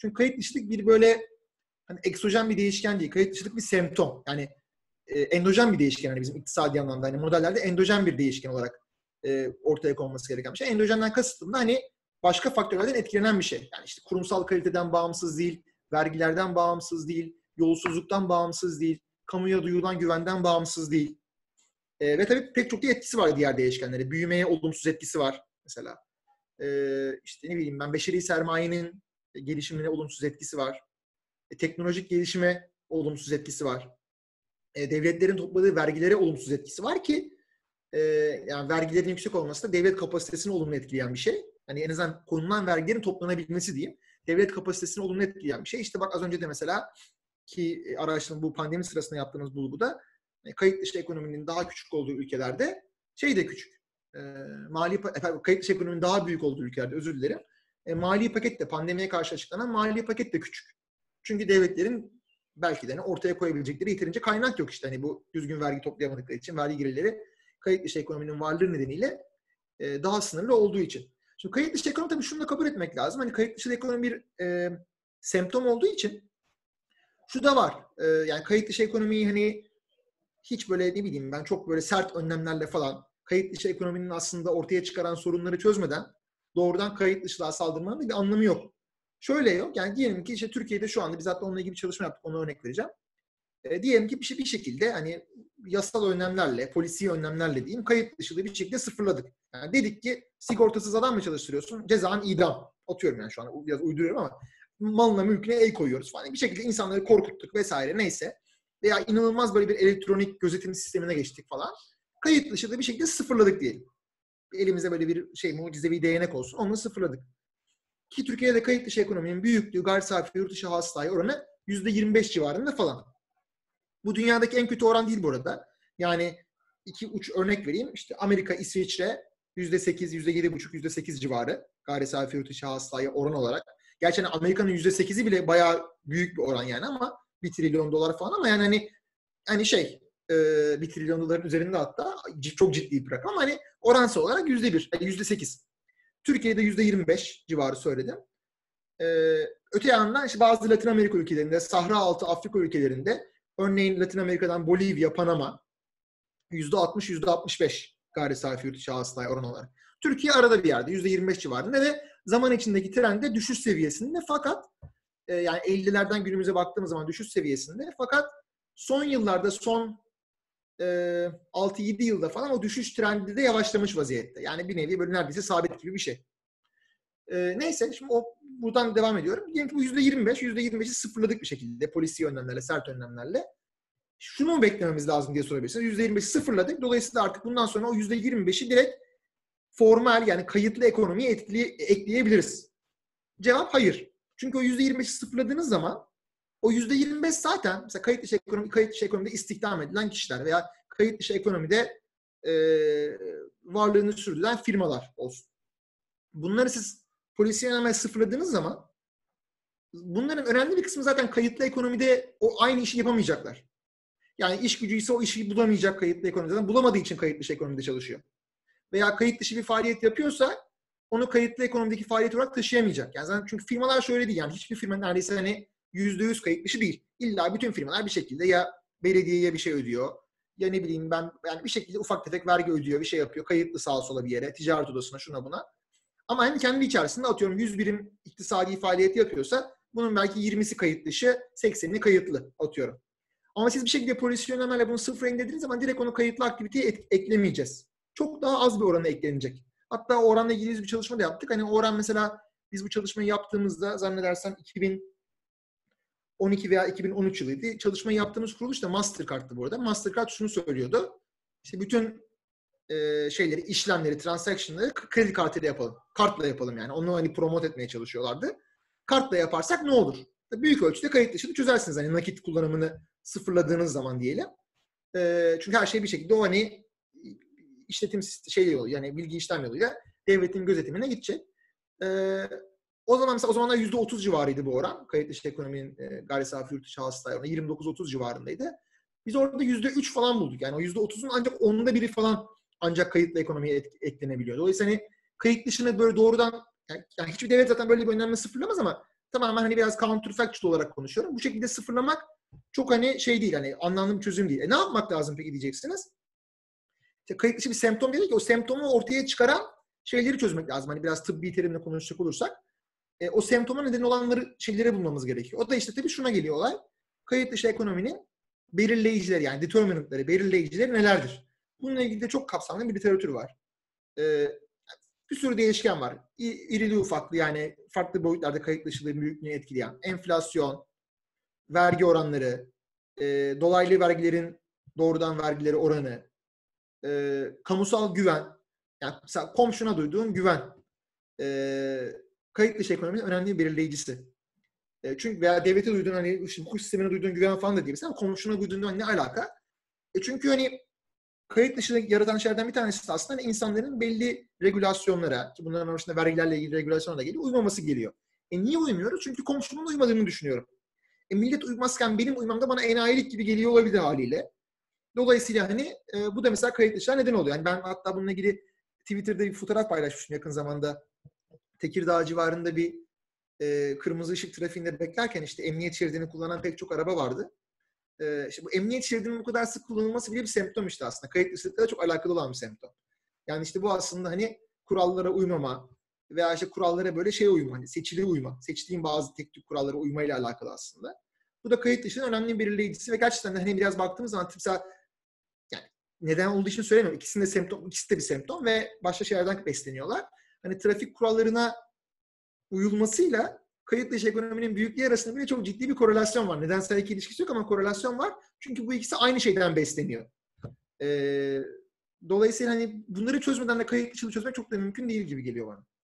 Çünkü kayıt dışılık bir böyle hani eksojen bir değişken değil. Kayıt dışılık bir semptom. Yani endojen bir değişken. Yani bizim iktisadi anlamda hani modellerde endojen bir değişken olarak ortaya konması gereken bir şey. Endojenden kastım da hani başka faktörlerden etkilenen bir şey. Yani işte kurumsal kaliteden bağımsız değil, vergilerden bağımsız değil, yolsuzluktan bağımsız değil, kamuya duyulan güvenden bağımsız değil. Ve tabii pek çok da etkisi var diğer değişkenlere. Büyümeye olumsuz etkisi var mesela. İşte ne bileyim ben beşeri sermayenin gelişimine olumsuz etkisi var. Teknolojik gelişime olumsuz etkisi var. Devletlerin topladığı vergilere olumsuz etkisi var ki yani vergilerin yüksek olması da devlet kapasitesini olumlu etkileyen bir şey. Hani en azından konulan vergilerin toplanabilmesi diyeyim. Devlet kapasitesini olumlu etkileyen bir şey. İşte bak az önce de mesela ki araştırmanın bu pandemi sırasında yaptığımız bulguda kayıt dışı ekonominin daha küçük olduğu ülkelerde şey de küçük. Kayıt dışı ekonominin daha büyük olduğu ülkelerde özür dilerim. Mali paket de pandemiye karşı açıklanan mali paket de küçük. Çünkü devletlerin belki de hani ortaya koyabilecekleri yeterince kaynak yok işte. Hani bu düzgün vergi toplayamadıkları için vergi gelirleri kayıt dışı ekonominin varlığı nedeniyle daha sınırlı olduğu için. Şimdi kayıt dışı ekonomi tabii şunu da kabul etmek lazım. Hani kayıt dışı ekonomi bir semptom olduğu için şu da var. Yani kayıt dışı ekonomiyi hani hiç böyle ne bileyim ben çok böyle sert önlemlerle falan kayıt dışı ekonominin aslında ortaya çıkaran sorunları çözmeden doğrudan kayıt dışılığa saldırmanın bir anlamı yok. Şöyle yok. Yani diyelim ki işte Türkiye'de şu anda biz zaten onunla ilgili bir çalışma yaptık. Ona örnek vereceğim. Diyelim ki bir şekilde hani yasal önlemlerle, polisi önlemlerle diyeyim kayıt dışılığı bir şekilde sıfırladık. Yani dedik ki sigortasız adam mı çalıştırıyorsun? Cezan idam. Atıyorum yani şu an biraz uyduruyorum ama malına mülküne el koyuyoruz falan. Bir şekilde insanları korkuttuk vesaire neyse. Veya inanılmaz böyle bir elektronik gözetim sistemine geçtik falan. Kayıt dışılığı bir şekilde sıfırladık diyelim. Elimize böyle bir şey mucizevi değnek olsun. Onu sıfırladık. Ki Türkiye'de kayıt dışı ekonominin büyüklüğü gayri safi yurt dışı hasılaya oranı %25 civarında falan. Bu dünyadaki en kötü oran değil bu arada. Yani iki uç örnek vereyim. İşte Amerika, İsviçre %8, %7,5, %8 civarı gayri safi yurt dışı hasılaya oran olarak. Gerçi hani Amerika'nın %8'i bile bayağı büyük bir oran yani ama $1 trilyon falan ama yani hani şey $1 trilyon üzerinde hatta çok ciddi bir rakam. Hani oransal olarak %1, yani %8. Türkiye'de %25 civarı söyledim. Öte yandan işte bazı Latin Amerika ülkelerinde, Sahra altı Afrika ülkelerinde örneğin Latin Amerika'dan Bolivya, Panama %60, %65 gayri safi yurt dışı hasılaya oran olarak. Türkiye arada bir yerde %25 civarında ve zaman içindeki trende düşüş seviyesinde fakat yani 50'lerden günümüze baktığımız zaman düşüş seviyesinde fakat son yıllarda son 6-7 yılda falan o düşüş trendi de yavaşlamış vaziyette. Yani bir nevi böyle neredeyse sabit gibi bir şey. Neyse şimdi buradan devam ediyorum. Diyelim ki bu %25'i sıfırladık bir şekilde polisi önlemlerle, sert önlemlerle. Şunu mu beklememiz lazım diye sorabilirsiniz. %25'i sıfırladık. Dolayısıyla artık bundan sonra o %25'i direkt formal yani kayıtlı ekonomiye ekleyebiliriz. Cevap hayır. Çünkü o %25'i sıfırladığınız zaman o %25 zaten mesela kayıt dışı ekonomide istihdam edilen kişiler veya kayıt dışı ekonomide varlığını sürdüren firmalar olsun. Bunları siz polisi önlemlerle sıfırladığınız zaman bunların önemli bir kısmı zaten kayıtlı ekonomide o aynı işi yapamayacaklar. Yani iş gücü ise o işi bulamayacak kayıtlı ekonomide. Zaten bulamadığı için kayıt dışı ekonomide çalışıyor. Veya kayıt dışı bir faaliyet yapıyorsa onu kayıtlı ekonomideki faaliyet olarak taşıyamayacak. Yani zaten çünkü firmalar şöyle değil. Yani hiçbir firma neredeyse hani %100 kayıt dışı değil. İlla bütün firmalar bir şekilde ya belediyeye bir şey ödüyor ya ne bileyim ben yani bir şekilde ufak tefek vergi ödüyor, bir şey yapıyor. Kayıtlı sağa sola bir yere, ticaret odasına, şuna buna. Ama hani kendi içerisinde atıyorum 100 birim iktisadi faaliyeti yapıyorsa bunun belki 20'si kayıt dışı, 80'ini kayıtlı atıyorum. Ama siz bir şekilde polisyonellerle bunu sıfıra indirdiğiniz zaman direkt onu kayıtlı aktiviteye eklemeyeceğiz. Çok daha az bir orana eklenecek. Hatta o oranla ilgili bir çalışma da yaptık. Hani oran mesela biz bu çalışmayı yaptığımızda zannedersem 2012 veya 2013 yılıydı. Çalışmayı yaptığımız kuruluş da Mastercard'tı bu arada. Mastercard şunu söylüyordu. İşte bütün şeyleri, işlemleri, transaction'ları kredi kartıyla yapalım. Kartla yapalım yani. Onu hani promote etmeye çalışıyorlardı. Kartla yaparsak ne olur? Büyük ölçüde kayıt dışını çözersiniz. Hani nakit kullanımını sıfırladığınız zaman diyelim. Çünkü her şey bir şekilde o hani işletim şey yolu yani bilgi işlem yoluyla devletin gözetimine gidecek. O zaman mesela o zamanlar %30 civarıydı bu oran. Kayıt dışı ekonominin gayri safi yurt dışı hasılaya 29-30 civarındaydı. Biz orada %3 falan bulduk. Yani o %30'un ancak onda biri falan ancak kayıtlı ekonomiye eklenebiliyor. Dolayısıyla hani kayıt dışını böyle doğrudan yani hiçbir devlet zaten böyle bir önlemle sıfırlamaz ama tamamen hani biraz counterfactual olarak konuşuyorum. Bu şekilde sıfırlamak çok hani şey değil, hani anlamlı bir çözüm değil. E ne yapmak lazım peki diyeceksiniz. İşte kayıt dışı bir semptom değil ki, o semptomu ortaya çıkaran şeyleri çözmek lazım. Hani biraz tıbbi terimle konuşacak olursak. O semptoma neden olanları, şeyleri bulmamız gerekiyor. O da işte tabii şuna geliyor olay. Kayıt dışı ekonominin belirleyicileri, yani determinantları, belirleyicileri nelerdir? Bununla ilgili de çok kapsamlı bir literatür var. Bir sürü değişken var. İrili ufaklı, yani farklı boyutlarda kayıt dışılığı büyüklüğünü etkileyen. Enflasyon, vergi oranları, dolaylı vergilerin doğrudan vergileri oranı, kamusal güven, yani mesela komşuna duyduğun güven, kayıt dışı ekonominin önemli bir belirleyicisi. Çünkü veya devlete duyduğun, hani hukuk sistemine duyduğun güven falan da diyebilirsin ama komşuna duyduğun ne alaka? Çünkü hani kayıt dışını yaratan şeylerden bir tanesi aslında insanların belli regülasyonlara, bunların arasında vergilerle ilgili regülasyonlara geliyor, uymaması geliyor. Niye uymuyoruz? Çünkü komşumun uymadığını düşünüyorum. Millet uymazken benim uymam da bana enayilik gibi geliyor olabilir haliyle. Dolayısıyla hani bu da mesela kayıt dışına neden oluyor. Yani ben hatta bununla ilgili Twitter'da bir fotoğraf paylaşmıştım yakın zamanda. Tekirdağ civarında bir kırmızı ışık trafiğinde beklerken işte emniyet şeridini kullanan pek çok araba vardı. İşte bu emniyet şeridinin bu kadar sık kullanılması bile bir semptom işte aslında. Kayıt dışılıkla çok alakalı olan bir semptom. Yani işte bu aslında hani kurallara uymama veya işte kurallara böyle şey uyma, hani seçili uyma. Seçtiğin bazı tek tük kurallara uymayla alakalı aslında. Bu da kayıt dışının önemli belirleyicisi ve gerçekten de hani biraz baktığımız zaman mesela yani neden olduğu için söylemiyorum. İkisinin de semptom, ikisi de bir semptom ve başka şeylerden besleniyorlar. Hani trafik kurallarına uyulmasıyla kayıt dışı ekonominin büyüklüğü arasında bile çok ciddi bir korelasyon var. Nedensel iki ilişkisi yok ama korelasyon var. Çünkü bu ikisi aynı şeyden besleniyor. Dolayısıyla hani bunları çözmeden de kayıt dışılığı çözmek çok da mümkün değil gibi geliyor bana.